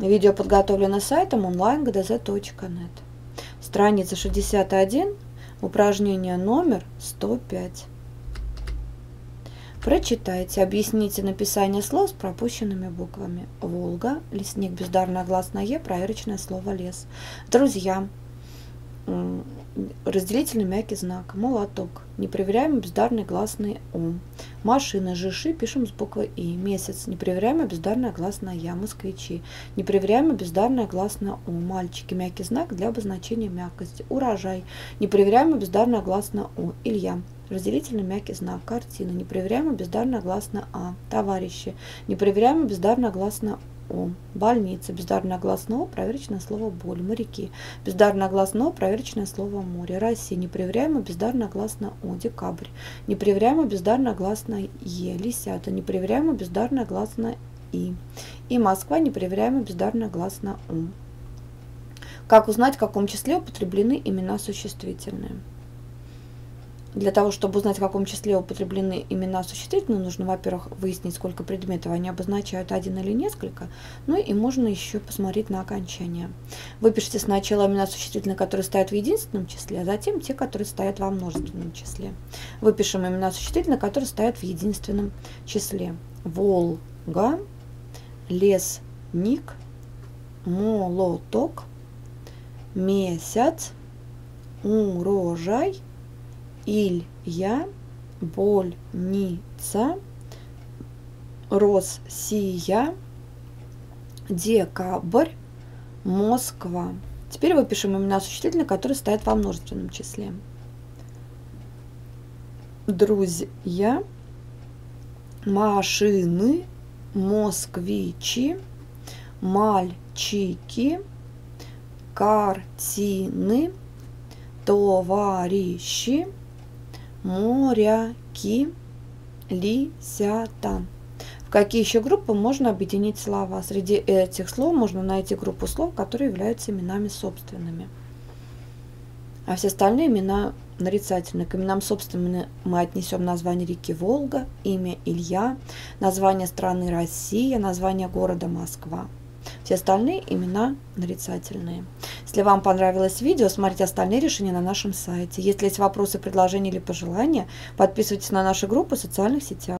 Видео подготовлено сайтом online.gdz.net. Страница 61, упражнение номер 105. Прочитайте, объясните написание слов с пропущенными буквами. Волга, лесник, бездарная гласная «е», проверочное слово «лес». Друзья, разделительный мягкий знак. Молоток, непроверяемый бездарный гласный «у». Машина, жиши, пишем с буквы «и». Месяц, непроверяемый бездарная гласная «я». Москвичи, непроверяемый бездарная гласная «у». Мальчики, мягкий знак для обозначения мягкости. Урожай, непроверяемый бездарная гласная «у». Илья, разделительный мягкий знак. Картина, непроверяемый бездарная гласная «а». Товарищи, непроверяемый бездарная гласная «о». Больница, бездарное гласное «о», проверочное слово «боль». Моряки, бездарное гласное «о», проверочное слово «море». Россия, непроверяемо бездарное гласное «о». Декабрь, непроверяемо бездарное гласное «е». Лисята, непроверяемо бездарное гласное «и». И Москва, непроверяемо бездарное гласное «у». Как узнать, в каком числе употреблены имена существительные? Для того, чтобы узнать, в каком числе употреблены имена существительные, нужно, во-первых, выяснить, сколько предметов они обозначают, один или несколько, ну и можно еще посмотреть на окончание. Выпишите сначала имена существительные, которые стоят в единственном числе, а затем те, которые стоят во множественном числе. Выпишем имена существительные, которые стоят в единственном числе. Волга, лесник, молоток, месяц, урожай, Илья, больница, Россия, декабрь, Москва. Теперь выпишем имена существительные, которые стоят во множественном числе. Друзья, машины, москвичи, мальчики, картины, товарищи, моряки, лисята. В какие еще группы можно объединить слова? Среди этих слов можно найти группу слов, которые являются именами собственными. А все остальные имена нарицательные. К именам собственным мы отнесем название реки Волга, имя Илья, название страны Россия, название города Москва. Все остальные имена нарицательные. Если вам понравилось видео, смотрите остальные решения на нашем сайте. Если есть вопросы, предложения или пожелания, подписывайтесь на наши группы в социальных сетях.